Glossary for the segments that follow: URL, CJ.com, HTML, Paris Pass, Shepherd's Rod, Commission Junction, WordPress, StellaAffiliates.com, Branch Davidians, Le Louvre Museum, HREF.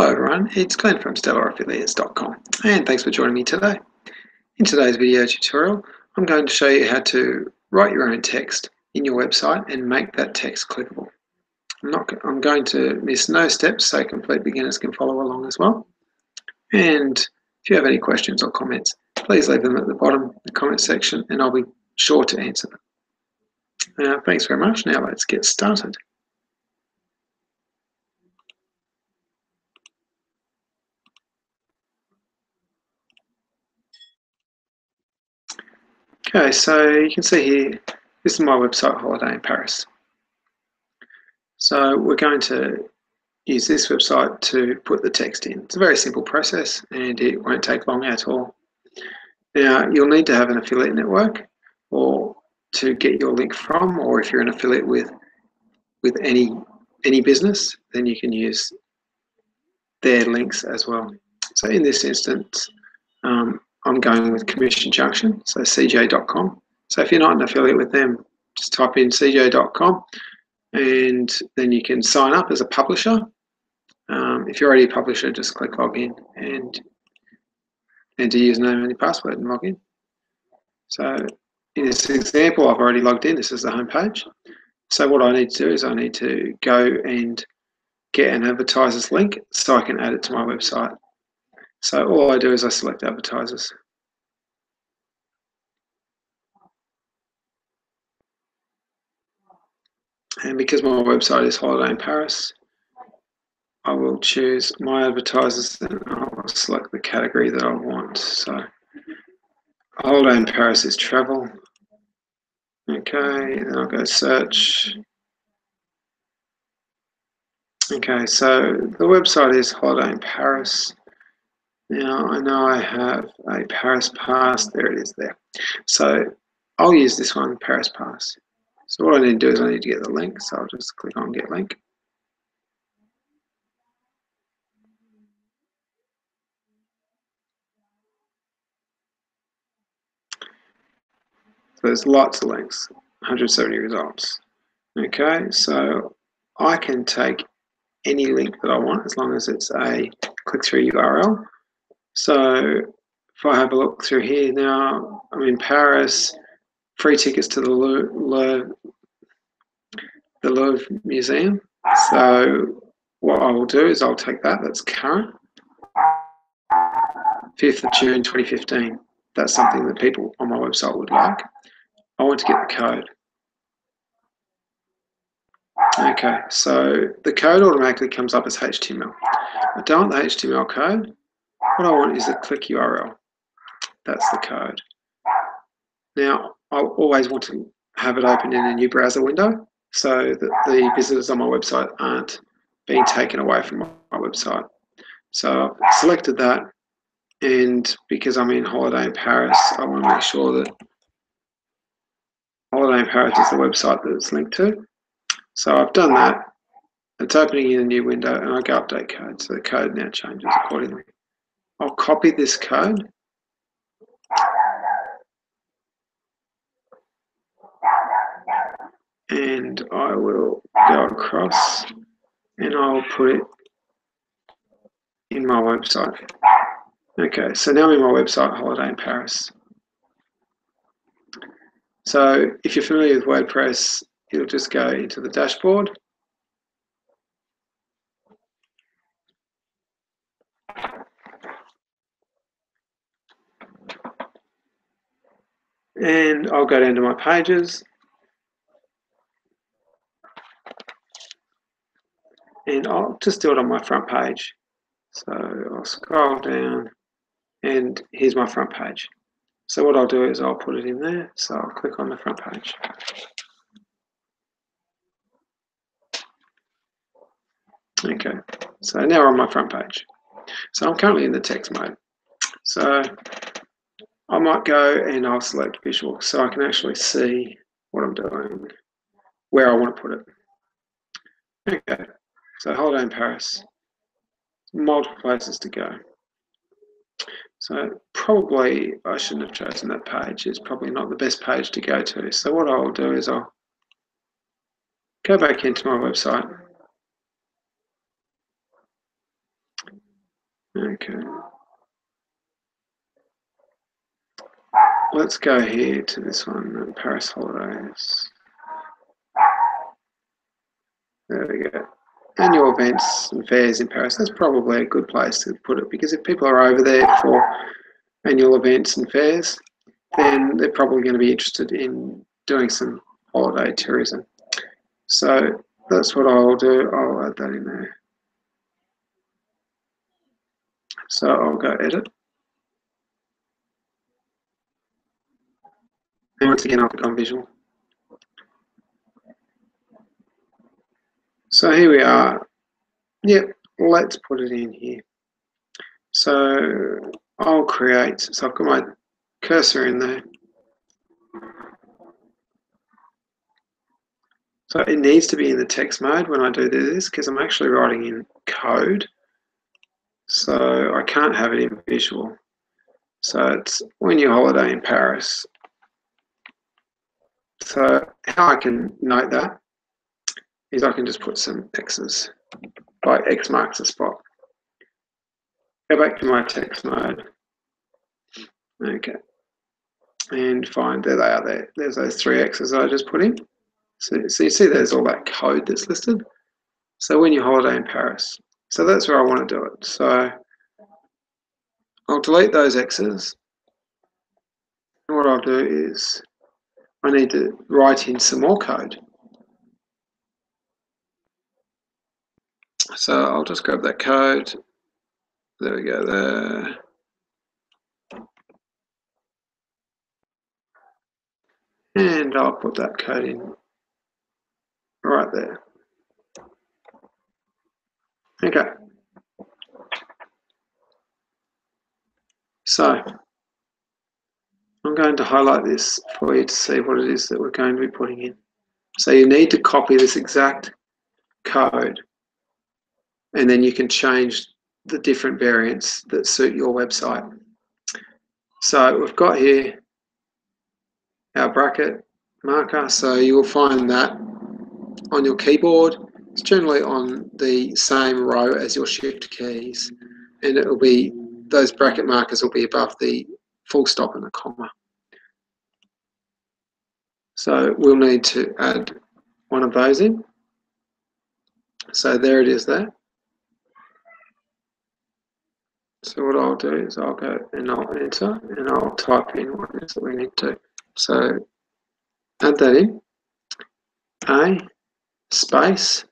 Hello everyone, it's Glenn from StellaAffiliates.com and thanks for joining me today. In today's video tutorial, I'm going to show you how to write your own text in your website and make that text clickable. I'm going to miss no steps so complete beginners can follow along as well. And if you have any questions or comments, please leave them at the bottom of the comment section and I'll be sure to answer them. Thanks very much. Now let's get started. Okay, so you can see here, this is my website holiday in Paris. So we're going to use this website to put the text in. It's a very simple process and it won't take long at all. Now, you'll need to have an affiliate network or to get your link from, or if you're an affiliate with any business, then you can use their links as well. So in this instance, I'm going with Commission Junction, so CJ.com. So if you're not an affiliate with them, just type in CJ.com and then you can sign up as a publisher. If you're already a publisher, just click login and enter your username and your password and log in. So in this example, I've already logged in. This is the home page. So what I need to do is I need to go and get an advertiser's link so I can add it to my website. So all I do is I select advertisers. And because my website is Holiday in Paris, I will choose my advertisers and I'll select the category that I want. So Holiday in Paris is travel. Okay, then I'll go search. Okay, so the website is Holiday in Paris. Now, I know I have a Paris Pass. There it is there. So I'll use this one, Paris Pass. So what I need to do is I need to get the link. So I'll just click on Get Link. So there's lots of links, 170 results. Okay, so I can take any link that I want as long as it's a click-through URL. So if I have a look through here now, I'm in Paris, free tickets to the Louvre Museum. So what I will do is I'll take that, that's current, 5th of June 2015. That's something that people on my website would like. I want to get the code. Okay, so the code automatically comes up as HTML. I don't want the HTML code. What I want is a click URL. That's the code. Now, I'll always want to have it open in a new browser window so that the visitors on my website aren't being taken away from my website. So I've selected that, and because I'm in Holiday in Paris, I want to make sure that Holiday in Paris is the website that it's linked to. So I've done that. It's opening in a new window, and I go update code. So the code now changes accordingly. I'll copy this code. And I will go across and I'll put it in my website. Okay, so now I'm in my website, Holiday in Paris. So if you're familiar with WordPress, you'll just go into the dashboard. And I'll go down to my pages. And I'll just do it on my front page. So I'll scroll down and here's my front page. So what I'll do is I'll put it in there. So I'll click on the front page. Okay, so now we're on my front page. So I'm currently in the text mode. So I might go and I'll select visual so I can actually see what I'm doing, where I want to put it. Okay, so Holiday in Paris, multiple places to go. So probably I shouldn't have chosen that page. It's probably not the best page to go to. So what I'll do is I'll go back into my website Okay. Let's go here to this one, Paris Holidays. There we go. Annual events and fairs in Paris. That's probably a good place to put it, because if people are over there for annual events and fairs, then they're probably going to be interested in doing some holiday tourism. So that's what I'll do. I'll add that in there. So I'll go edit. And once again, I'll click on visual. So here we are. Yep, let's put it in here. So I'll create, so I've got my cursor in there. So it needs to be in the text mode when I do this, because I'm actually writing in code. So I can't have it in visual. So it's when you're holiday in Paris. So how I can note that is I can just put some X's, like X marks the spot. Go back to my text mode. Okay. And find, there they are there. There's those three X's that I just put in. So you see there's all that code that's listed. So when you holiday in Paris. So that's where I want to do it. So I'll delete those X's. And what I'll do is I need to write in some more code. So I'll just grab that code. There we go there. And I'll put that code in right there. Okay. So I'm going to highlight this for you to see what it is that we're going to be putting in. So you need to copy this exact code, and then you can change the different variants that suit your website. So we've got here our bracket marker. So you will find that on your keyboard. It's generally on the same row as your shift keys, and it will be, those bracket markers will be above the full stop and a comma. So we'll need to add one of those in. So there it is there. So what I'll do is I'll go and I'll enter and I'll type in what it is that we need to. So add that in. A space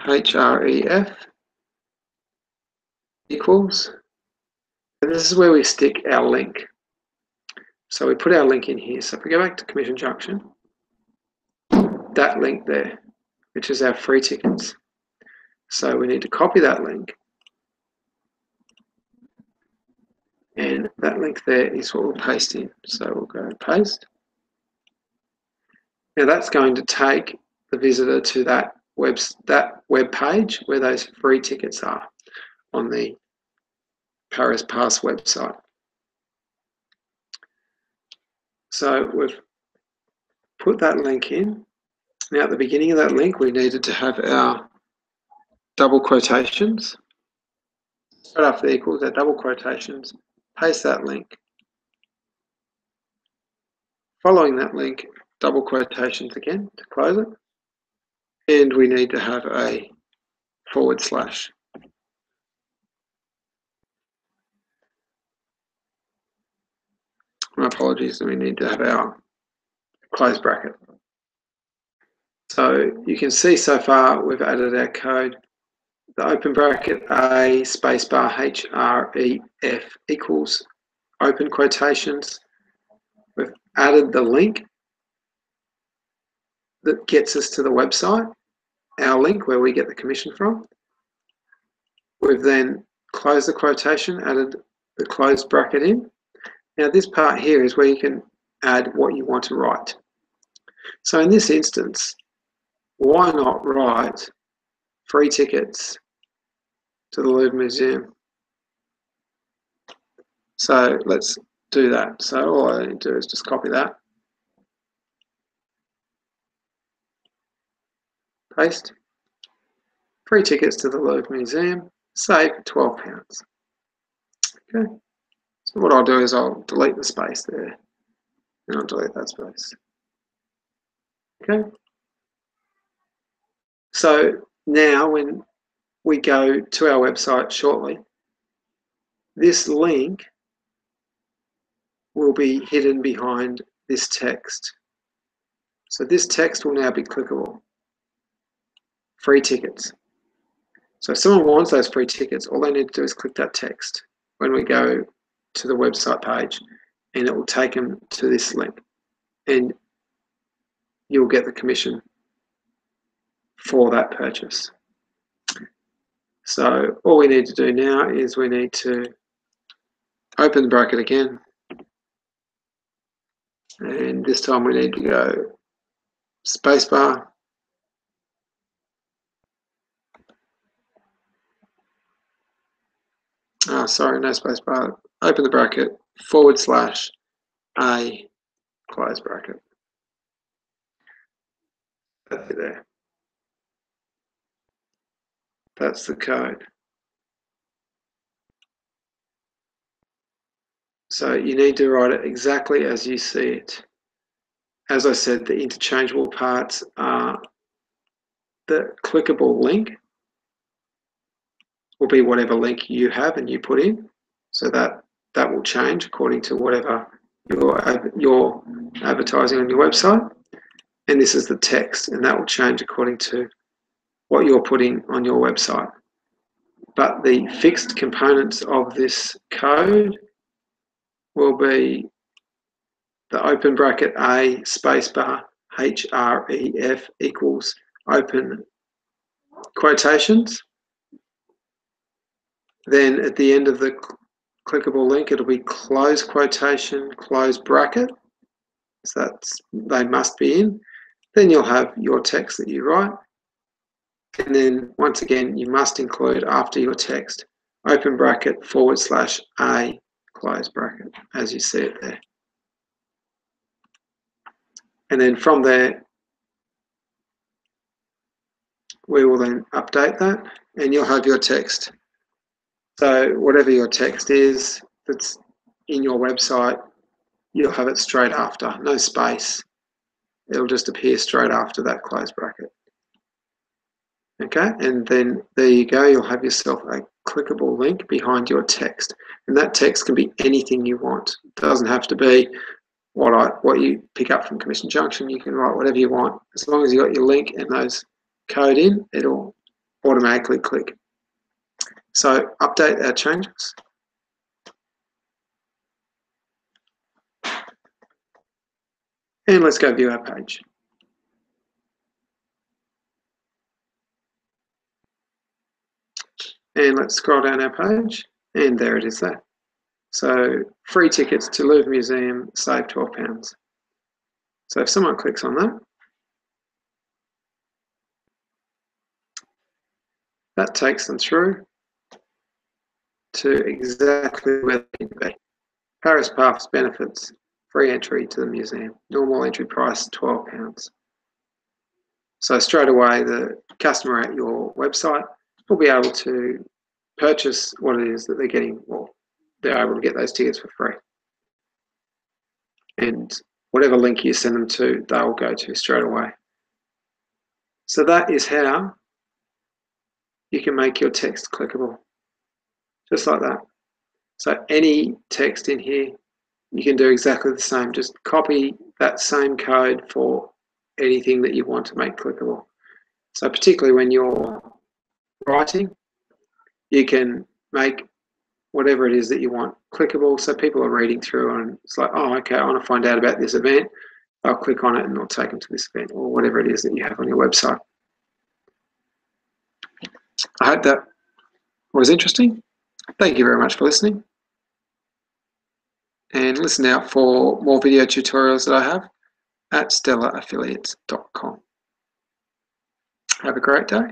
HREF equals, and this is where we stick our link. So we put our link in here. So if we go back to Commission Junction, that link there, which is our free tickets. So we need to copy that link. And that link there is what we'll paste in. So we'll go paste. Now that's going to take the visitor to that web page where those free tickets are on the Paris Pass website. So we've put that link in. Now at the beginning of that link, we needed to have our double quotations. Right after the equals, our double quotations, paste that link. Following that link, double quotations again to close it. And we need to have a forward slash. My apologies, we need to have our close bracket. So you can see so far we've added our code. The open bracket A space bar HREF equals open quotations. We've added the link that gets us to the website, our link where we get the commission from. We've then closed the quotation, added the closed bracket in. Now this part here is where you can add what you want to write. So in this instance, why not write free tickets to the Louvre Museum? So let's do that. So all I need to do is just copy that. Paste. Free tickets to the Louvre Museum. save 12 pounds. Okay, so what I'll do is I'll delete the space there, and I'll delete that space. Okay, so now when we go to our website shortly, this link will be hidden behind this text. So this text will now be clickable. Free tickets. So if someone wants those free tickets, all they need to do is click that text when we go to the website page, and it will take them to this link, and you'll get the commission for that purchase. So all we need to do now is we need to open the bracket again, and this time we need to go spacebar, sorry, no space bar, open the bracket, /A, close bracket. That's it there. That's the code. So you need to write it exactly as you see it. As I said, the interchangeable parts are the clickable link, will be whatever link you have and you put in, so that will change according to whatever you're advertising on your website. And this is the text, and that will change according to what you're putting on your website. But the fixed components of this code will be the open bracket A spacebar HREF equals open quotations. Then at the end of the clickable link, it'll be close quotation, close bracket. So that's, they must be in. Then you'll have your text that you write. And then once again, you must include after your text, open bracket, /A, close bracket, as you see it there. And then from there, we will then update that, and you'll have your text. So whatever your text is that's in your website, you'll have it straight after, no space. It'll just appear straight after that close bracket. Okay, and then there you go. You'll have yourself a clickable link behind your text. And that text can be anything you want. It doesn't have to be what you pick up from Commission Junction. You can write whatever you want. As long as you got your link and those code in, it'll automatically click. So update our changes. And let's go view our page. And let's scroll down our page, and there it is there. So free tickets to Louvre Museum, save 12 pounds. So if someone clicks on that, that takes them through to exactly where they need to be. Paris Pass benefits, free entry to the museum. Normal entry price, 12 pounds. So straight away, the customer at your website will be able to purchase what it is that they're getting, or they're able to get those tickets for free. And whatever link you send them to, they'll go to straight away. So that is how you can make your text clickable. Just like that. So any text in here, you can do exactly the same. Just copy that same code for anything that you want to make clickable. So particularly when you're writing, you can make whatever it is that you want clickable. So people are reading through and it's like, oh, okay, I want to find out about this event. I'll click on it and it'll take them to this event, or whatever it is that you have on your website. I hope that was interesting. Thank you very much for listening. And listen out for more video tutorials that I have at StellaAffiliates.com. Have a great day.